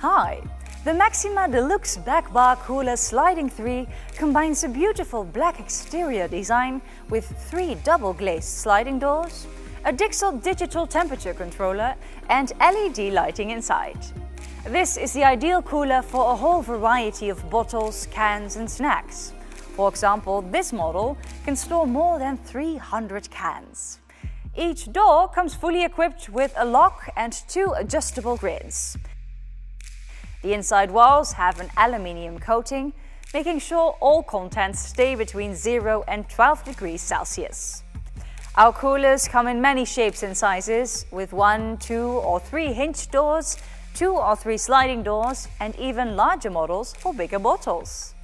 Hi! The Maxima Deluxe Back Bar Cooler Sliding 3 combines a beautiful black exterior design with 3 double-glazed sliding doors, a Dixell digital temperature controller and LED lighting inside. This is the ideal cooler for a whole variety of bottles, cans and snacks. For example, this model can store more than 300 cans. Each door comes fully equipped with a lock and 2 adjustable grids. The inside walls have an aluminium coating, making sure all contents stay between 0 and 12 degrees Celsius. Our coolers come in many shapes and sizes, with 1, 2 or 3 hinge doors, 2 or 3 sliding doors, and even larger models for bigger bottles.